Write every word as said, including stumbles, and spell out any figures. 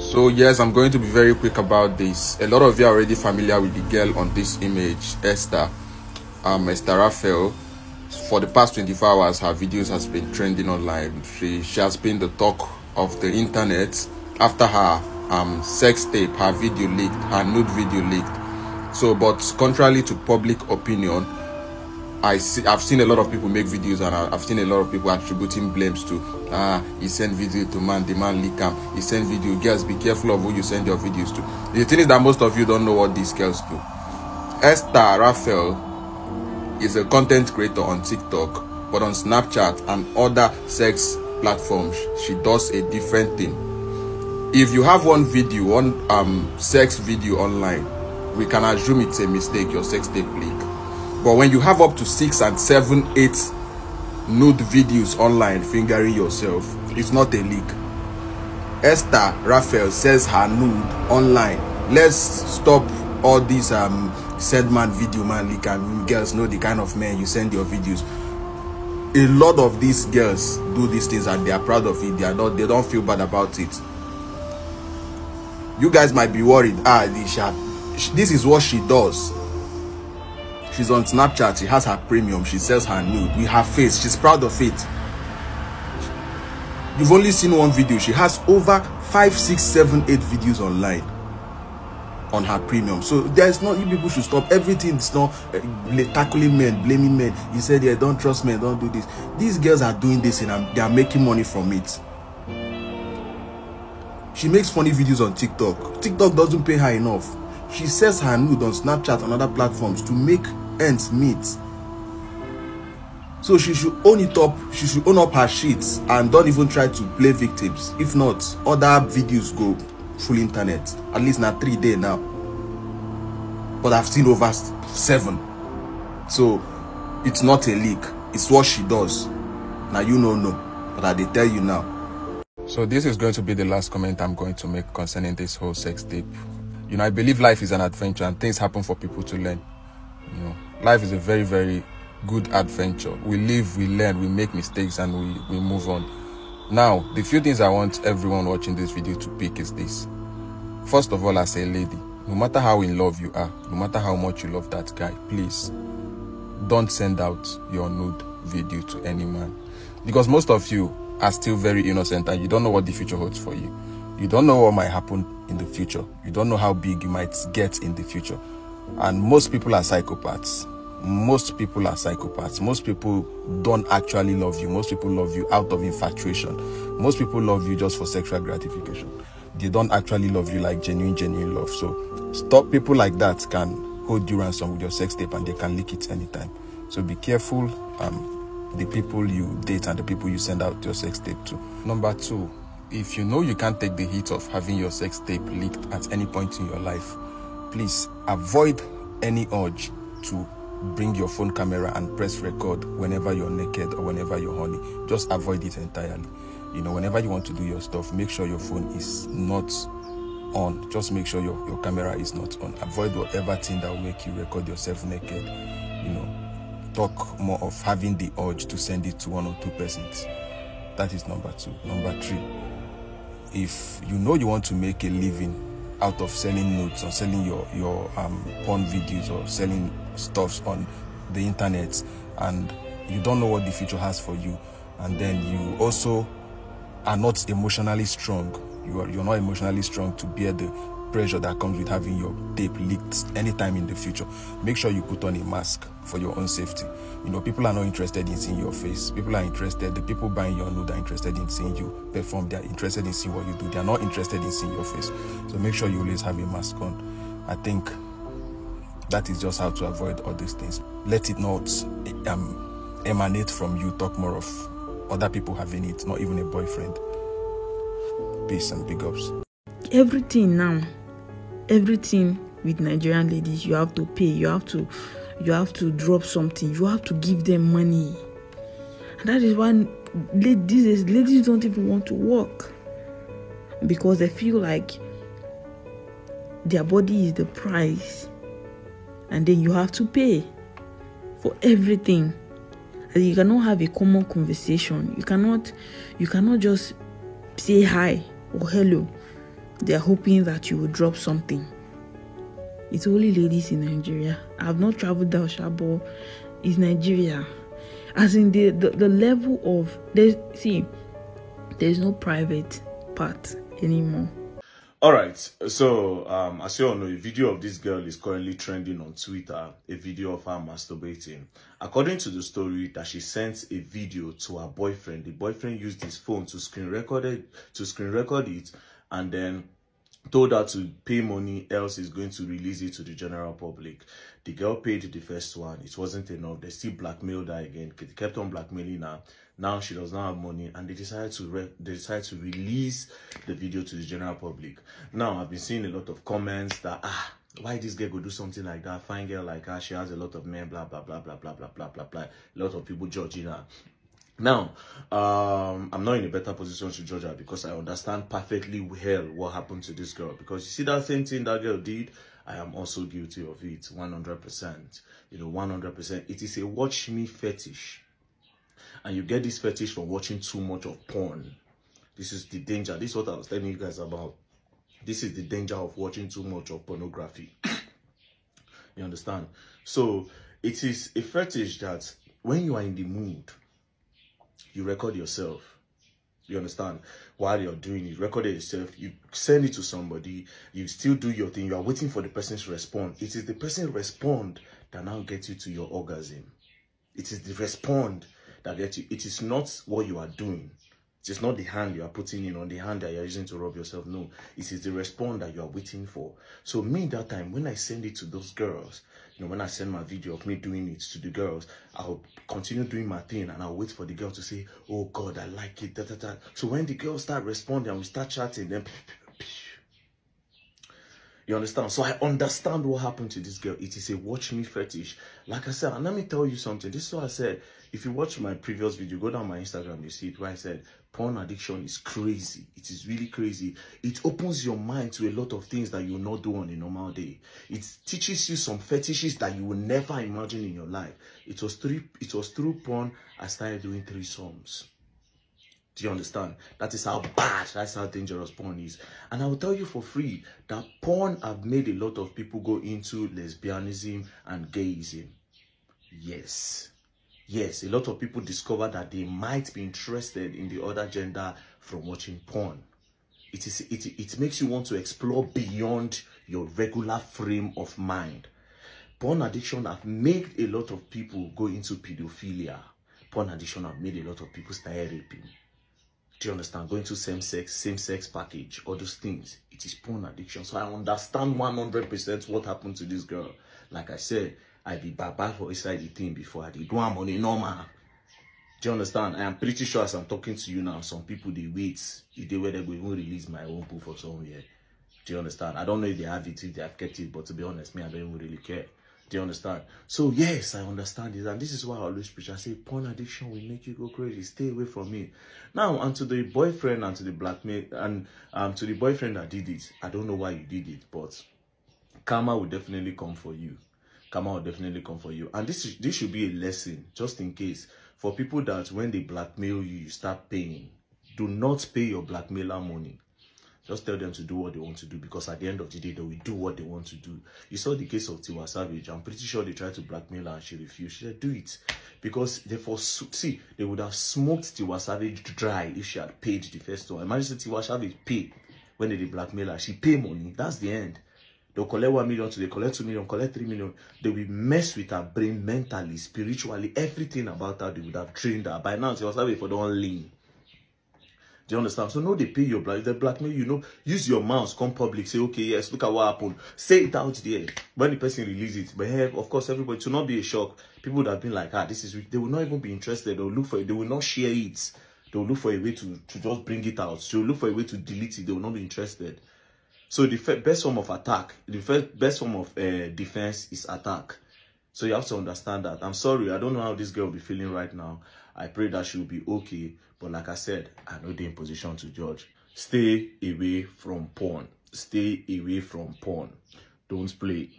So yes, I'm going to be very quick about this. A lot of you are already familiar with the girl on this image, Esther, um, Esther Raphael. For the past twenty-four hours, her videos has been trending online. She, she has been the talk of the internet after her um, sex tape, her video leaked, her nude video leaked. So, but contrary to public opinion, I see, I've seen a lot of people make videos and I've seen a lot of people attributing blames to ah, he sent video to man, the man leak him, he sent video. Girls, be careful of who you send your videos to. The thing is that most of you don't know what these girls do. Esther Raphael is a content creator on TikTok, but on Snapchat and other sex platforms, she does a different thing. If you have one video, one um, sex video online, we can assume it's a mistake, your sex tape leak. But when you have up to six and seven, eight nude videos online fingering yourself, it's not a leak. Esther Raphael says her nude online. Let's stop all these um said man video man leak and girls know the kind of men you send your videos. A lot of these girls do these things and they are proud of it. They are not, they don't feel bad about it. You guys might be worried. Ah, this, this is what she does. She's on Snapchat, she has her premium, she sells her nude with her face, she's proud of it. You've only seen one video, she has over five, six, seven, eight videos online on her premium. So there's no, you people should stop. Everything's not uh, tackling men, blaming men. You said, yeah, don't trust men, don't do this. These girls are doing this and they are making money from it. She makes funny videos on TikTok. TikTok doesn't pay her enough. She sells her nude on Snapchat and other platforms to make ends meet. So she should own it up. She should own up her sheets and don't even try to play victims. If not, other videos go full internet. At least now three days now. But I've seen over seven. So it's not a leak. It's what she does. Now you don't know. But I they tell you now. So this is going to be the last comment I'm going to make concerning this whole sex tape. You know, I believe life is an adventure and things happen for people to learn. You know, life is a very, very good adventure. We live, we learn, we make mistakes and we, we move on. Now, the few things I want everyone watching this video to pick is this. First of all, as a lady, no matter how in love you are, no matter how much you love that guy, please don't send out your nude video to any man. Because most of you are still very innocent and you don't know what the future holds for you. You don't know what might happen in the future. You don't know how big you might get in the future. And most people are psychopaths. Most people are psychopaths. Most people don't actually love you. Most people love you out of infatuation. Most people love you just for sexual gratification. They don't actually love you like genuine, genuine love. So stop. People like that can hold you ransom with your sex tape and they can leak it anytime. So be careful um, the people you date and the people you send out your sex tape to. Number two. If you know you can't take the heat of having your sex tape leaked at any point in your life, please avoid any urge to bring your phone camera and press record whenever you're naked or whenever you're horny. Just avoid it entirely. You know, whenever you want to do your stuff, make sure your phone is not on. Just make sure your, your camera is not on. Avoid whatever thing that will make you record yourself naked. You know, talk more of having the urge to send it to one or two persons. That is number two. Number three. If you know you want to make a living out of selling nudes or selling your, your um, porn videos or selling stuffs on the internet and you don't know what the future has for you and then you also are not emotionally strong, you are, you're not emotionally strong to bear the pressure that comes with having your tape leaked anytime in the future, make sure you put on a mask for your own safety. You know, people are not interested in seeing your face. People are interested, the people buying your nude are interested in seeing you perform. They are interested in seeing what you do. They are not interested in seeing your face. So make sure you always have a mask on. I think that is just how to avoid all these things. Let it not um, emanate from you. Talk more of other people having it, not even a boyfriend. Peace and big ups. Everything now. Everything with Nigerian ladies, you have to pay, you have to you have to drop something, you have to give them money. And that is why ladies, ladies don't even want to work because they feel like their body is the price and then you have to pay for everything. And you cannot have a common conversation. You cannot you cannot just say hi or hello. They're hoping that you will drop something. It's only ladies in Nigeria. I've not traveled to Oshabo. It's Nigeria. As in the, the, the level of... There's, see, there's no private part anymore. Alright, so um, as you all know, a video of this girl is currently trending on Twitter, a video of her masturbating. According to the story, that she sent a video to her boyfriend. The boyfriend used his phone to screen record it, to screen record it and then told her to pay money, else he's going to release it to the general public. The girl paid the first one. It wasn't enough. They still blackmailed her again. They kept on blackmailing her. Now she does not have money, and they decided to re they decided to release the video to the general public. Now I've been seeing a lot of comments that ah, why this girl go do something like that? Fine girl like her, she has a lot of men. Blah blah blah blah blah blah blah blah blah. A lot of people judging her. Now, um, I'm not in a better position to judge her because I understand perfectly well what happened to this girl. Because you see that same thing that girl did, I am also guilty of it, one hundred percent. You know, one hundred percent. It is a watch me fetish. And you get this fetish from watching too much of porn. This is the danger. This is what I was telling you guys about. This is the danger of watching too much of pornography. You understand? So, it is a fetish that when you are in the mood, you record yourself. You understand? While you're doing it, record it yourself. You send it to somebody. You still do your thing. You are waiting for the person to respond. It is the person respond that now gets you to your orgasm. It is the respond that gets you. It is not what you are doing. It is not the hand you are putting in on the hand that you are using to rub yourself. No, it is the response that you are waiting for. So me, that time, when I send it to those girls, you know, when I send my video of me doing it to the girls, I'll continue doing my thing and I'll wait for the girl to say, oh God, I like it, da, da, da. So when the girls start responding and we start chatting, then... You understand? So I understand what happened to this girl. It is a watch me fetish. Like I said, and let me tell you something. This is what I said. If you watch my previous video, go down my Instagram, you see it where I said, porn addiction is crazy. It is really crazy. It opens your mind to a lot of things that you will not do on a normal day. It teaches you some fetishes that you will never imagine in your life. It was through, it was through porn I started doing threesomes. Do you understand? That is how bad, that's how dangerous porn is. And I will tell you for free that porn have made a lot of people go into lesbianism and gayism. Yes. Yes, a lot of people discover that they might be interested in the other gender from watching porn. It is, it, it makes you want to explore beyond your regular frame of mind. Porn addiction have made a lot of people go into pedophilia. Porn addiction have made a lot of people start raping. Do you understand? Going to same-sex, same-sex package, all those things. It is porn addiction. So I understand one hundred percent what happened to this girl. Like I said, I be baba for inside the thing before I did go on a normal. Do you understand? I am pretty sure as I'm talking to you now, some people, they wait. If they were, they will even release my own poo for somewhere. Do you understand? I don't know if they have it, if they have kept it, but to be honest, me, I don't even really care. Do you understand? So, yes, I understand this. And this is why I always preach. I say, porn addiction will make you go crazy. Stay away from me. Now, and to the boyfriend and to the blackmail, and um, to the boyfriend that did it, I don't know why you did it, but karma will definitely come for you. Karma will definitely come for you. And this, is, this should be a lesson, just in case, for people that when they blackmail you, you start paying. Do not pay your blackmailer money. Just tell them to do what they want to do, because at the end of the day, they will do what they want to do. You saw the case of Tiwa Savage. I'm pretty sure they tried to blackmail her and she refused. She said, do it. Because they forsook, see, they would have smoked Tiwa Savage dry if she had paid the first one. Imagine Tiwa Savage pay when they did blackmail her. She pay money. That's the end. They'll collect one million, so they collect two million, collect three million. They will mess with her brain mentally, spiritually, everything about her. They would have trained her. By now, Tiwa Savage for the only. Do you understand? So, no, they pay your black, they blackmail you. Know, use your mouth, come public, say, okay, yes, look at what happened. Say it out there when the person releases it. But hey, of course, everybody, to not be a shock, people that have been like, ah, this is weak, they will not even be interested. They'll look for it, they will not share it. They'll look for a way to, to just bring it out. They'll look for a way to delete it. They will not be interested. So, the best form of attack, the first, best form of uh, defense is attack. So, you have to understand that. I'm sorry, I don't know how this girl will be feeling right now. I pray that she will be okay. But like I said, I know they're in position to judge. Stay away from porn. Stay away from porn. Don't play.